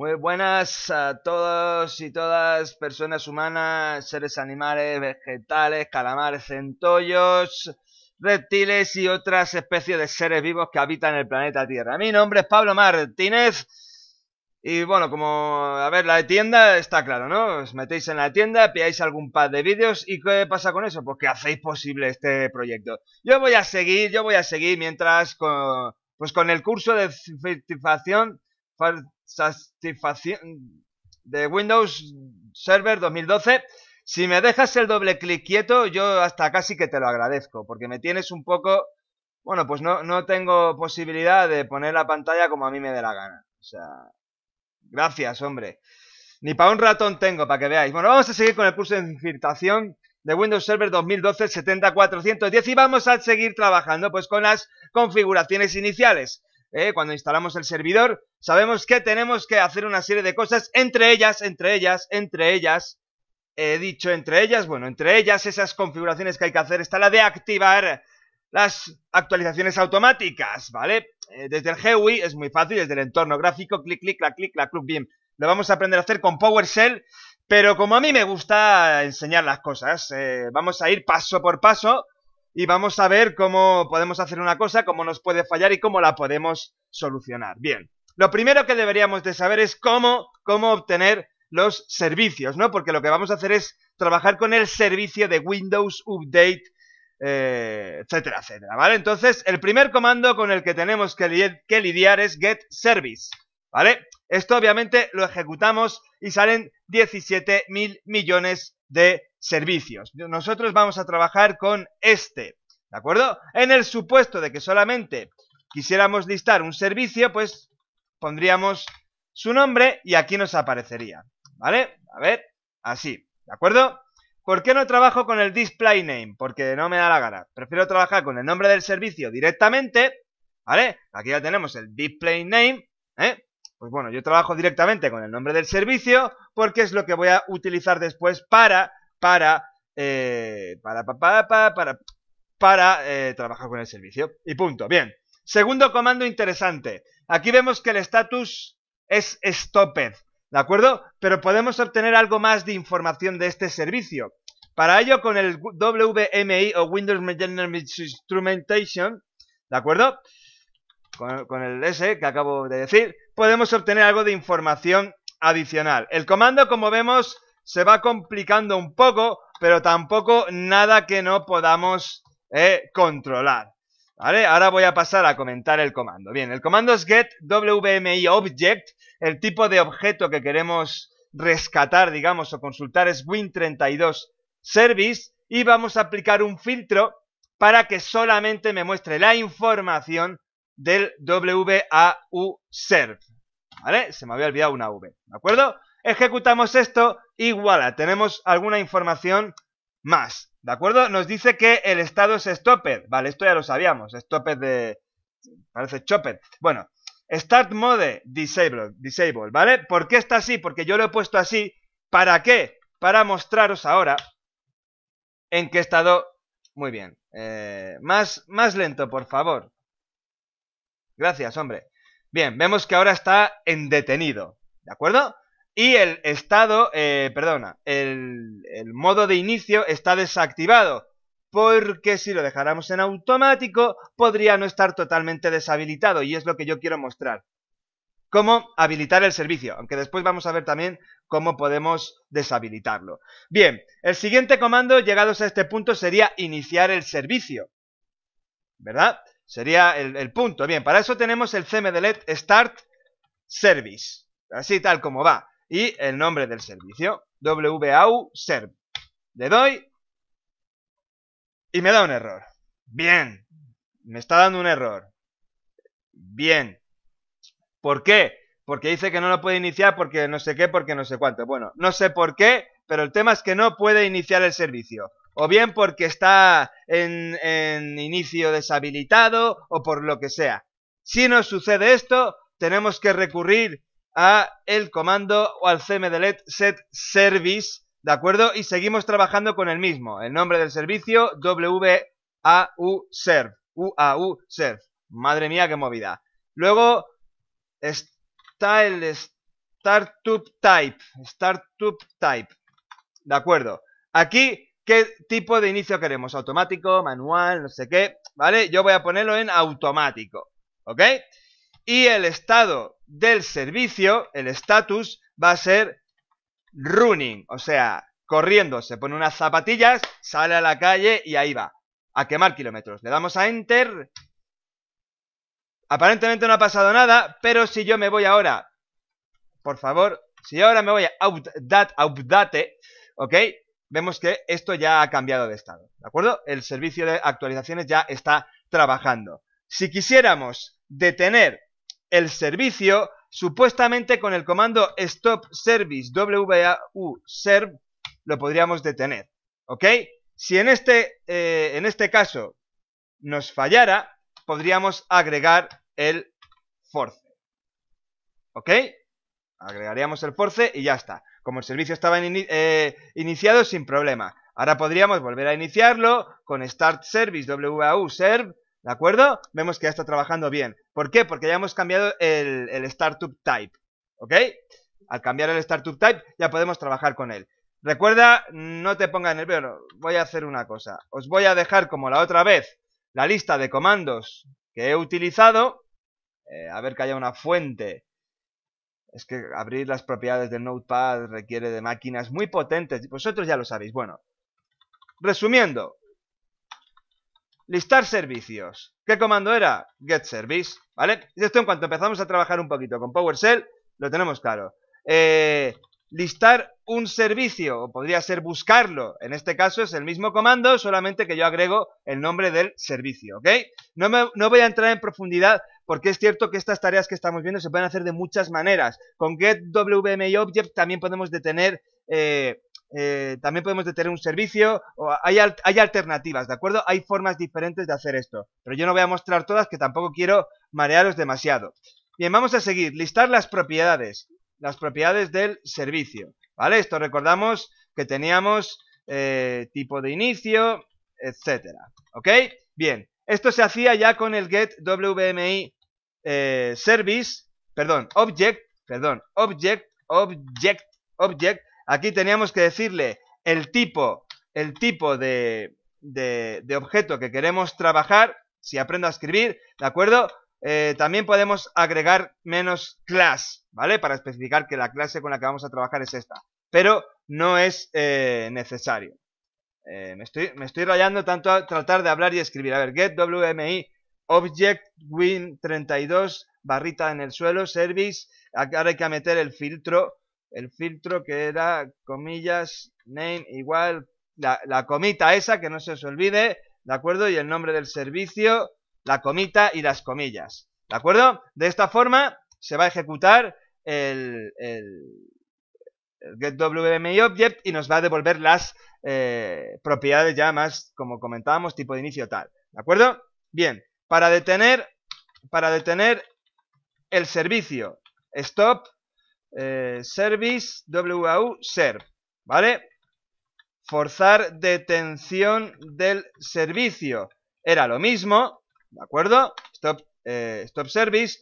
Muy buenas a todos y todas, personas humanas, seres animales, vegetales, calamares, centollos, reptiles y otras especies de seres vivos que habitan el planeta Tierra. Mi nombre es Pablo Martínez y bueno, la tienda está claro, ¿no? Os metéis en la tienda, pilláis algún par de vídeos y ¿qué pasa con eso? Pues que hacéis posible este proyecto. Yo voy a seguir mientras con el curso de satisfacción de Windows Server 2012. Si me dejas el doble clic quieto, yo hasta casi que te lo agradezco, porque me tienes un poco... Bueno, pues no tengo posibilidad de poner la pantalla como a mí me dé la gana. O sea, gracias, hombre. Ni para un ratón tengo, para que veáis. Bueno, vamos a seguir con el curso de infiltración de Windows Server 2012 70-410 y vamos a seguir trabajando pues con las configuraciones iniciales. Cuando instalamos el servidor, sabemos que tenemos que hacer una serie de cosas, entre ellas, esas configuraciones que hay que hacer está la de activar las actualizaciones automáticas, ¿vale? Desde el GUI es muy fácil, desde el entorno gráfico, clic, clac, bien, lo vamos a aprender a hacer con PowerShell, pero como a mí me gusta enseñar las cosas, vamos a ir paso por paso. Y vamos a ver cómo podemos hacer una cosa, cómo nos puede fallar y cómo la podemos solucionar. Bien, lo primero que deberíamos de saber es cómo obtener los servicios, ¿no? Porque lo que vamos a hacer es trabajar con el servicio de Windows Update, etcétera, etcétera, ¿vale? Entonces, el primer comando con el que tenemos que lidiar es Get-Service, ¿vale? Esto obviamente lo ejecutamos y salen 17.000 millones de servicios. Nosotros vamos a trabajar con este, ¿de acuerdo? En el supuesto de que solamente quisiéramos listar un servicio, pues pondríamos su nombre y aquí nos aparecería, ¿vale? A ver, así, ¿de acuerdo? ¿Por qué no trabajo con el display name? Porque no me da la gana. Prefiero trabajar con el nombre del servicio directamente, ¿vale? Aquí ya tenemos el display name, ¿eh? Pues bueno, yo trabajo directamente con el nombre del servicio porque es lo que voy a utilizar después para trabajar con el servicio. Y punto. Bien. Segundo comando interesante. Aquí vemos que el status es Stop-Service, ¿de acuerdo? Pero podemos obtener algo más de información de este servicio. Para ello, con el WMI o Windows Management Instrumentation, ¿de acuerdo? Con el S que acabo de decir, podemos obtener algo de información adicional. El comando, como vemos, se va complicando un poco, pero tampoco nada que no podamos controlar, ¿vale? Ahora voy a pasar a comentar el comando. Bien, el comando es Get-WmiObject. El tipo de objeto que queremos rescatar, digamos, o consultar es Win32 Service, y vamos a aplicar un filtro para que solamente me muestre la información del wuauserv, ¿vale? Se me había olvidado una V, ¿de acuerdo? Ejecutamos esto y voilà, tenemos alguna información más, ¿de acuerdo? Nos dice que el estado es stopped, vale, esto ya lo sabíamos, stopped de... parece chopped. Bueno, start mode disabled, ¿vale? ¿Por qué está así? Porque yo lo he puesto así, ¿para qué? Para mostraros ahora en qué estado... Muy bien, más lento, por favor. Gracias, hombre. Bien, vemos que ahora está en detenido, ¿de acuerdo? Y el estado, el modo de inicio está desactivado, porque si lo dejáramos en automático, podría no estar totalmente deshabilitado, y es lo que yo quiero mostrar. Cómo habilitar el servicio, aunque después vamos a ver también cómo podemos deshabilitarlo. Bien, el siguiente comando, llegados a este punto, sería iniciar el servicio, ¿verdad? Sería el punto. Bien, para eso tenemos el cmdlet Start-Service, así tal como va, y el nombre del servicio, wuauserv. Le doy y me da un error. Bien, me está dando un error. Bien, ¿por qué? Porque dice que no lo puede iniciar porque no sé qué, porque no sé cuánto. Bueno, no sé por qué, pero el tema es que no puede iniciar el servicio. O bien porque está en inicio deshabilitado o por lo que sea. Si nos sucede esto, tenemos que recurrir a el comando o al cmdlet Set-Service, ¿de acuerdo? Y seguimos trabajando con el mismo. El nombre del servicio, wuauserv. Madre mía, qué movida. Luego está el Startup type. De acuerdo. Aquí, ¿qué tipo de inicio queremos? Automático, manual, no sé qué. ¿Vale? Yo voy a ponerlo en automático. ¿Ok? Y el estado del servicio, el status, va a ser running. O sea, corriendo. Se pone unas zapatillas, sale a la calle y ahí va. A quemar kilómetros. Le damos a Enter. Aparentemente no ha pasado nada, pero si yo me voy ahora, por favor, si ahora me voy a Update, ¿ok? Vemos que esto ya ha cambiado de estado, ¿de acuerdo? El servicio de actualizaciones ya está trabajando. Si quisiéramos detener el servicio, supuestamente con el comando Stop-Service, wuauserv, lo podríamos detener, ¿ok? Si en este caso nos fallara, podríamos agregar el force, ¿ok? Agregaríamos el force y ya está. Como el servicio estaba iniciado, sin problema. Ahora podríamos volver a iniciarlo con Start-Service, wuauserv, ¿de acuerdo? Vemos que ya está trabajando bien. ¿Por qué? Porque ya hemos cambiado el Startup Type, ¿ok? Al cambiar el Startup Type ya podemos trabajar con él. Recuerda, no te pongas nervioso. Voy a hacer una cosa. Os voy a dejar como la otra vez la lista de comandos que he utilizado, a ver que haya una fuente. Es que abrir las propiedades del Notepad requiere de máquinas muy potentes, vosotros ya lo sabéis. Bueno, resumiendo, listar servicios. ¿Qué comando era? Get-Service, ¿vale? Y esto en cuanto empezamos a trabajar un poquito con PowerShell, lo tenemos claro. Listar un servicio, o podría ser buscarlo. En este caso es el mismo comando, solamente que yo agrego el nombre del servicio, ¿ok? No voy a entrar en profundidad, porque es cierto que estas tareas que estamos viendo se pueden hacer de muchas maneras. Con Get-WmiObject también podemos detener un servicio, o hay alternativas, ¿de acuerdo? Hay formas diferentes de hacer esto, pero yo no voy a mostrar todas, que tampoco quiero marearos demasiado. Bien, vamos a seguir. Listar las propiedades del servicio, ¿vale? Esto recordamos que teníamos tipo de inicio, etcétera, ¿ok? Bien, esto se hacía ya con el Get-WmiObject. Aquí teníamos que decirle el tipo de objeto que queremos trabajar, si aprendo a escribir, ¿de acuerdo? También podemos agregar "-class", ¿vale? Para especificar que la clase con la que vamos a trabajar es esta, pero no es necesario. Me estoy rayando tanto a tratar de hablar y escribir. A ver, Get-WmiObject, Win32, barrita en el suelo, service. Ahora hay que meter el filtro que era comillas, name igual, la comita esa, que no se os olvide, ¿de acuerdo? Y el nombre del servicio, la comita y las comillas, ¿de acuerdo? De esta forma se va a ejecutar el Get-WmiObject y nos va a devolver las propiedades ya más, como comentábamos, tipo de inicio tal, ¿de acuerdo? Bien, para detener el servicio, stop service wuauserv, ¿vale? Forzar detención del servicio, era lo mismo, ¿de acuerdo? Stop service,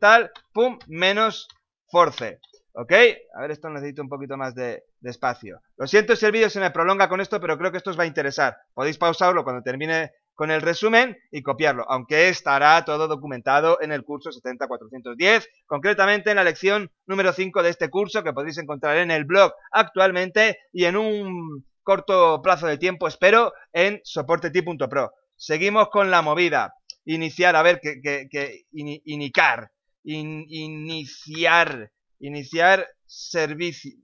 tal, pum, menos force, ¿ok? A ver, esto necesito un poquito más de espacio. Lo siento si el vídeo se me prolonga con esto, pero creo que esto os va a interesar. Podéis pausarlo cuando termine con el resumen y copiarlo, aunque estará todo documentado en el curso 70-410, concretamente en la lección número 5 de este curso, que podéis encontrar en el blog actualmente y en un corto plazo de tiempo, espero, en soporteti.pro. Seguimos con la movida. Iniciar, a ver, iniciar servicio.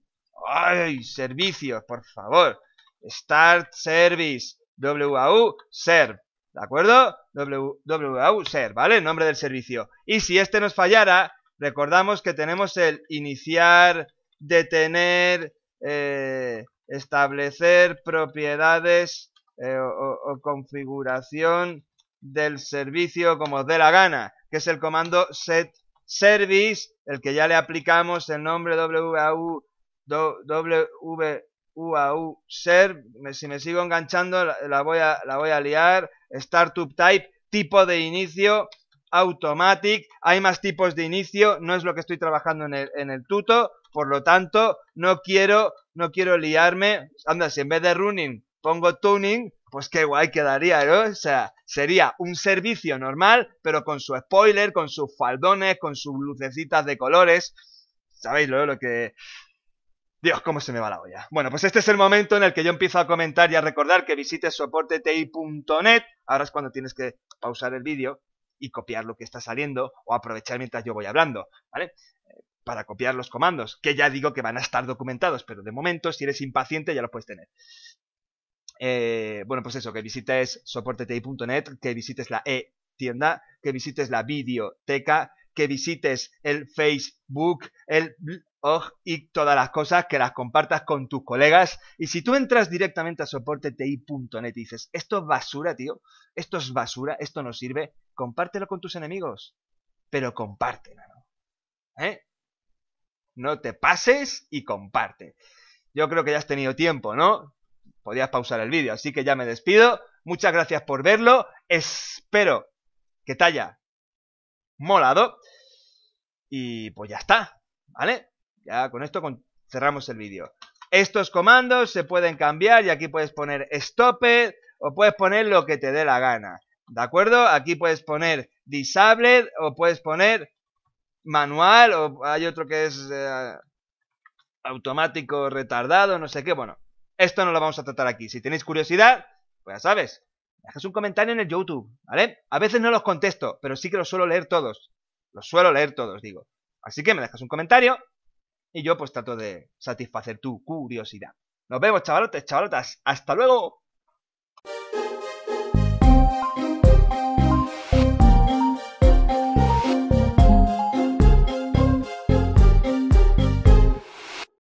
¡Ay! Servicios, por favor. Start-Service, wuauserv, ¿de acuerdo? wuauserv, ¿vale? El nombre del servicio. Y si este nos fallara, recordamos que tenemos el iniciar, detener, establecer propiedades o configuración del servicio, como os dé la gana, que es el comando Set-Service, el que ya le aplicamos el nombre wuauserv. Si me sigo enganchando la voy a liar. Startup Type, tipo de inicio, Automatic. Hay más tipos de inicio, no es lo que estoy trabajando en el tuto, por lo tanto no quiero liarme. Anda, si en vez de running pongo tuning, pues qué guay quedaría, ¿no? O sea, sería un servicio normal, pero con su spoiler, con sus faldones, con sus lucecitas de colores. ¿Sabéis lo que...? Dios, cómo se me va la olla. Bueno, pues este es el momento en el que yo empiezo a comentar y a recordar que visites soporteti.net. Ahora es cuando tienes que pausar el vídeo y copiar lo que está saliendo o aprovechar mientras yo voy hablando, ¿vale? Para copiar los comandos, que ya digo que van a estar documentados, pero de momento, si eres impaciente, ya los puedes tener. Bueno, pues eso, que visites soporteti.net, que visites la e-tienda, que visites la videoteca, que visites el Facebook, el blog y todas las cosas, que las compartas con tus colegas. Y si tú entras directamente a soporteti.net y dices, esto es basura, tío, esto es basura, esto no sirve, compártelo con tus enemigos, pero compártelo, ¿no? No te pases y comparte. Yo creo que ya has tenido tiempo, ¿no? Podías pausar el vídeo, así que ya me despido. Muchas gracias por verlo. Espero que te haya molado. Y pues ya está, ¿vale? Ya con esto cerramos el vídeo. Estos comandos se pueden cambiar y aquí puedes poner stop it, o puedes poner lo que te dé la gana, ¿de acuerdo? Aquí puedes poner disabled o puedes poner manual, o hay otro que es automático retardado, no sé qué, bueno. Esto no lo vamos a tratar aquí. Si tenéis curiosidad, pues ya sabes, dejas un comentario en el YouTube, ¿vale? A veces no los contesto, pero sí que los suelo leer todos. Los suelo leer todos, digo. Así que me dejas un comentario y yo pues trato de satisfacer tu curiosidad. Nos vemos, chavalotes, chavalotas. ¡Hasta luego!